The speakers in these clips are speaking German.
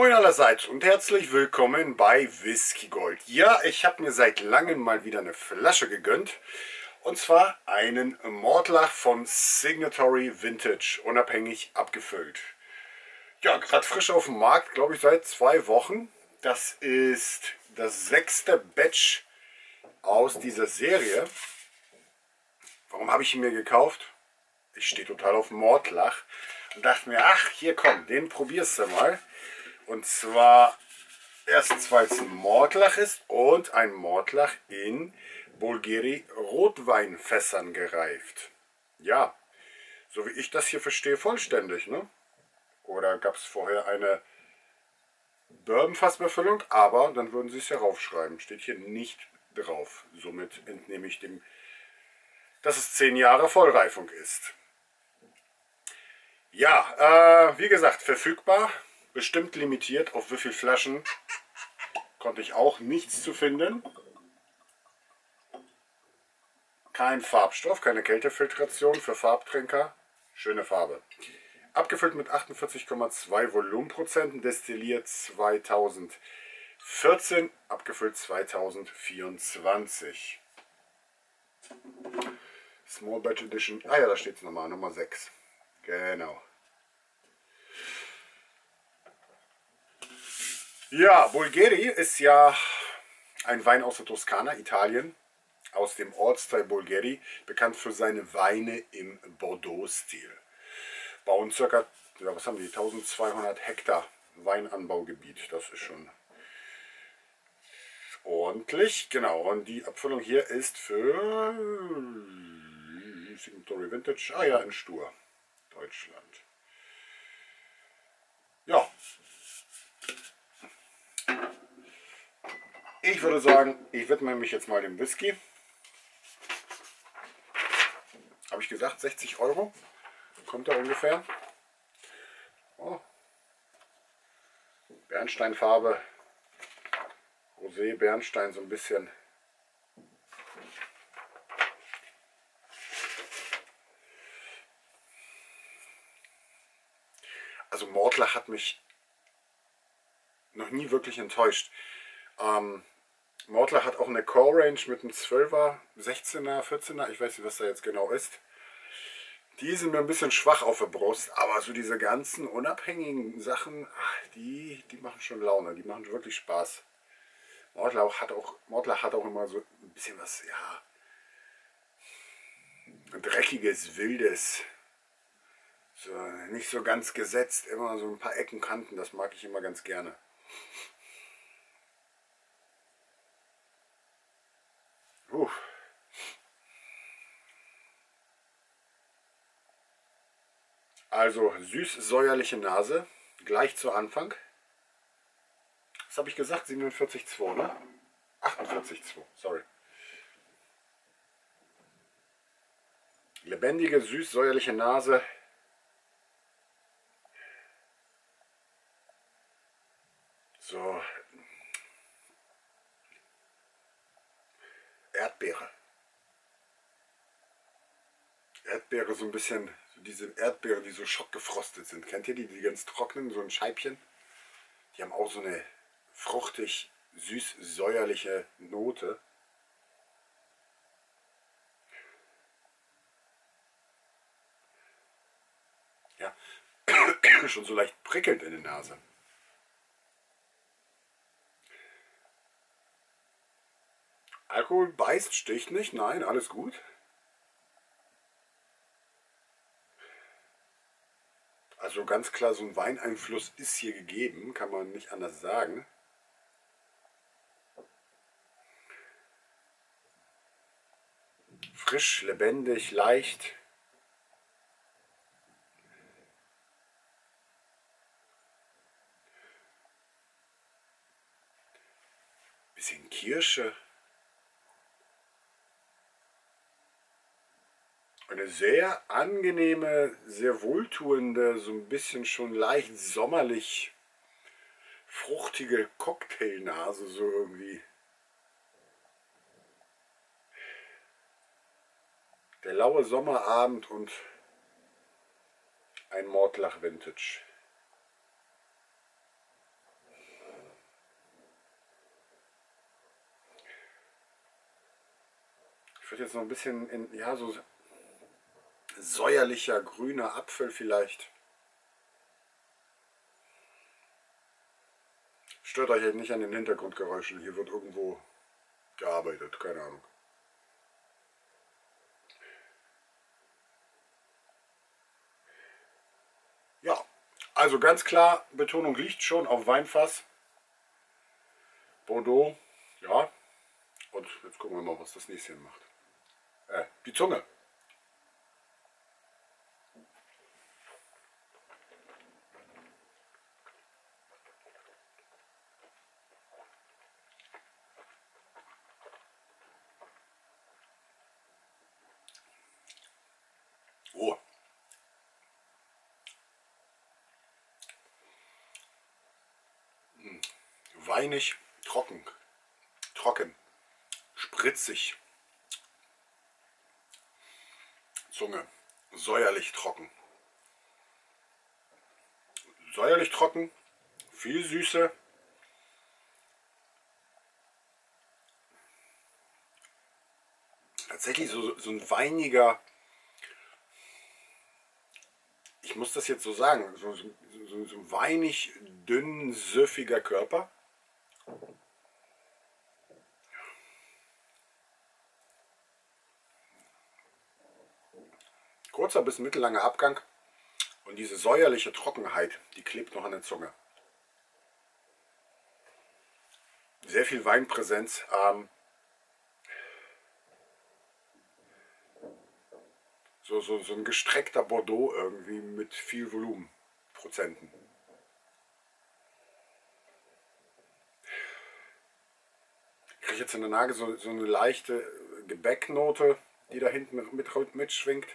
Moin allerseits und herzlich willkommen bei Whiskygold. Ja, ich habe mir seit langem mal wieder eine Flasche gegönnt. Und zwar einen Mortlach von Signatory Vintage, unabhängig abgefüllt. Ja, gerade frisch auf dem Markt, glaube ich, seit 2 Wochen. Das ist das 6. Batch aus dieser Serie. Warum habe ich ihn mir gekauft? Ich stehe total auf Mortlach und dachte mir, ach, hier komm, den probierst du mal. Und zwar erstens, weil es ein Mortlach ist und ein Mortlach in Bolgheri Rotweinfässern gereift. Ja, so wie ich das hier verstehe, vollständig, ne? Oder gab es vorher eine Bourbonfassbefüllung, aber dann würden sie es ja raufschreiben. Steht hier nicht drauf. Somit entnehme ich dem, dass es 10 Jahre Vollreifung ist. Ja, wie gesagt, verfügbar. Bestimmt limitiert, auf wie viele Flaschen, konnte ich auch nichts zu finden. Kein Farbstoff, keine Kältefiltration für Farbtränker, schöne Farbe. Abgefüllt mit 48,2 Volumenprozenten, destilliert 2014, abgefüllt 2024. Small Batch Edition, ah ja, da steht es nochmal, Nummer 6. Genau. Ja, Bolgheri ist ja ein Wein aus der Toskana, Italien, aus dem Ortsteil Bolgheri, bekannt für seine Weine im Bordeaux-Stil. Bauen ca. ja, was haben die, 1200 Hektar Weinanbaugebiet, das ist schon ordentlich. Genau, und die Abfüllung hier ist für Signatory Vintage, ah ja, in Stur, Deutschland. Ja. Ich würde sagen, ich widme mich jetzt mal dem Whisky. Habe ich gesagt, 60 €. Kommt da ungefähr. Oh. Bernsteinfarbe. Rosé, Bernstein so ein bisschen. Also Mortlach hat mich noch nie wirklich enttäuscht. Mortlach hat auch eine Core-Range mit einem 12er, 16er, 14er, ich weiß nicht, was da jetzt genau ist. Die sind mir ein bisschen schwach auf der Brust, aber so diese ganzen unabhängigen Sachen, die machen schon Laune, die machen wirklich Spaß. Mortlach hat auch immer so ein bisschen was, ja, dreckiges, wildes. So, nicht so ganz gesetzt, immer so ein paar Ecken, Kanten, das mag ich immer ganz gerne. Also süß-säuerliche Nase, gleich zu Anfang. Was habe ich gesagt? 47,2, ne? 48,2, sorry. Lebendige, süß-säuerliche Nase. So. Erdbeere. Erdbeere so ein bisschen. Diese Erdbeeren, die so schockgefrostet sind. Kennt ihr die, die ganz trocknen, so ein Scheibchen? Die haben auch so eine fruchtig, süß-säuerliche Note. Ja, schon so leicht prickelnd in der Nase. Alkohol beißt, sticht nicht, nein, alles gut. Also ganz klar, so ein Weineinfluss ist hier gegeben, kann man nicht anders sagen. Frisch, lebendig, leicht. Bisschen Kirsche. Eine sehr angenehme, sehr wohltuende, so ein bisschen schon leicht sommerlich fruchtige Cocktailnase, so irgendwie. Der laue Sommerabend und ein Mortlach Vintage. jetzt noch ein bisschen in, ja, so säuerlicher grüner Apfel vielleicht. Stört euch jetzt nicht an den Hintergrundgeräuschen. Hier wird irgendwo gearbeitet, keine Ahnung. Ja, also ganz klar, Betonung liegt schon auf Weinfass. Bordeaux, ja. Und jetzt gucken wir mal, was das Näschen macht. Die Zunge. Oh. Weinig, trocken. Spritzig. Zunge. Säuerlich trocken. Säuerlich trocken. Viel Süße. Tatsächlich so ein weiniger. Ich muss das jetzt so sagen. So weinig, dünn, süffiger Körper. Kurzer bis mittellanger Abgang und diese säuerliche Trockenheit, die klebt noch an der Zunge. Sehr viel Weinpräsenz. So ein gestreckter Bordeaux irgendwie mit viel Volumen, Prozenten. Ich kriege jetzt in der Nase so eine leichte Gebäcknote, die da hinten mitschwingt.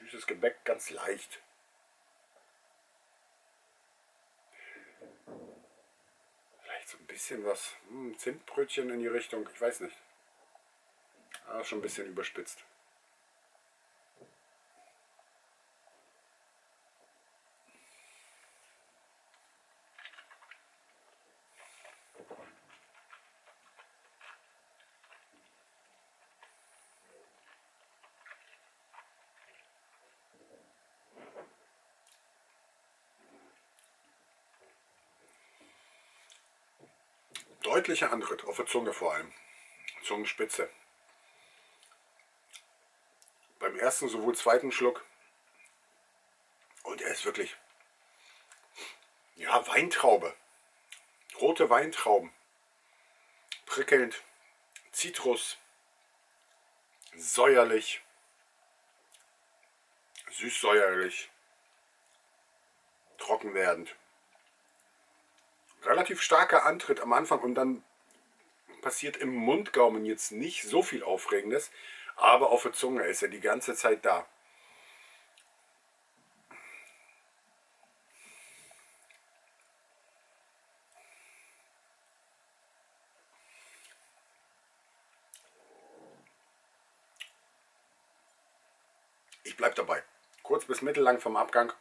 Süßes Gebäck, ganz leicht. Vielleicht so ein bisschen was, Zimtbrötchen in die Richtung, ich weiß nicht. Aber schon ein bisschen überspitzt. Deutlicher Antritt, auf der Zunge vor allem, Zungenspitze. Beim ersten sowohl zweiten Schluck und er ist wirklich, ja, Weintraube, rote Weintrauben, prickelnd, Zitrus, säuerlich, süß-säuerlich, trocken werdend. Relativ starker Antritt am Anfang und dann passiert im Mundgaumen jetzt nicht so viel Aufregendes, aber auf der Zunge ist er die ganze Zeit da. Ich bleibe dabei. Kurz bis mittellang vom Abgang.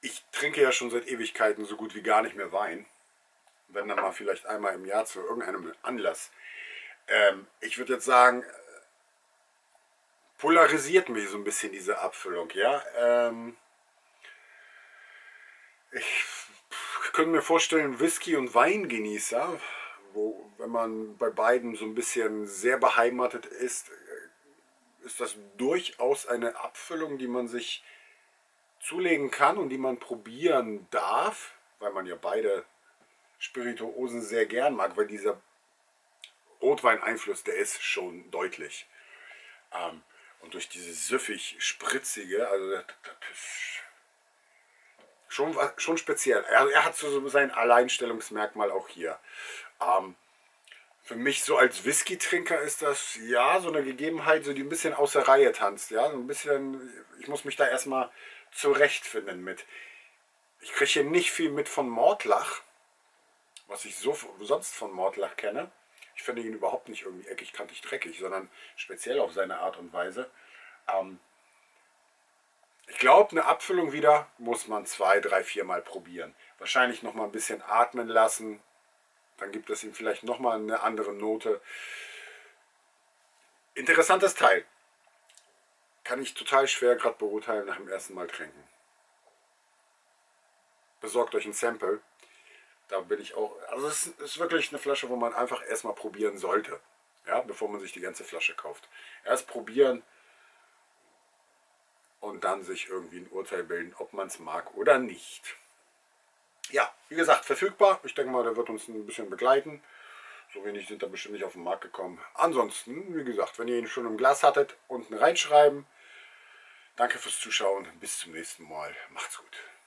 Ich trinke ja schon seit Ewigkeiten so gut wie gar nicht mehr Wein, wenn dann mal vielleicht einmal im Jahr zu irgendeinem Anlass. Ich würde jetzt sagen, polarisiert mich so ein bisschen diese Abfüllung. Ja? Ich könnte mir vorstellen, Whisky- und Weingenießer, wo, wenn man bei beiden so ein bisschen sehr beheimatet ist, ist das durchaus eine Abfüllung, die man sich zulegen kann und die man probieren darf, weil man ja beide Spirituosen sehr gern mag, weil dieser Rotweineinfluss, der ist schon deutlich. Und durch dieses süffig-spritzige, also das ist schon speziell. Er hat so sein Alleinstellungsmerkmal auch hier. Für mich so als Whisky-Trinker ist das ja so eine Gegebenheit, so die ein bisschen außer Reihe tanzt. Ja? So ein bisschen, ich muss mich da erstmal zurechtfinden mit. Ich kriege hier nicht viel mit von Mortlach, was ich sonst von Mortlach kenne. Ich finde ihn überhaupt nicht irgendwie eckig, kantig, dreckig, sondern speziell auf seine Art und Weise. Ich glaube, eine Abfüllung wieder muss man 2, 3, 4 Mal probieren. wahrscheinlich noch mal ein bisschen atmen lassen. Dann gibt es ihm vielleicht noch mal eine andere Note. Interessantes Teil. Kann ich total schwer gerade beurteilen nach dem ersten Mal trinken. Besorgt euch ein Sample. Da bin ich auch. Also es ist wirklich eine Flasche, wo man einfach erstmal probieren sollte. Ja, bevor man sich die ganze Flasche kauft. Erst probieren und dann sich irgendwie ein Urteil bilden, ob man es mag oder nicht. Ja, wie gesagt, verfügbar. Ich denke mal, der wird uns ein bisschen begleiten. So wenig sind da bestimmt nicht auf den Markt gekommen. Ansonsten, wie gesagt, wenn ihr ihn schon im Glas hattet, unten reinschreiben. Danke fürs Zuschauen. Bis zum nächsten Mal. Macht's gut.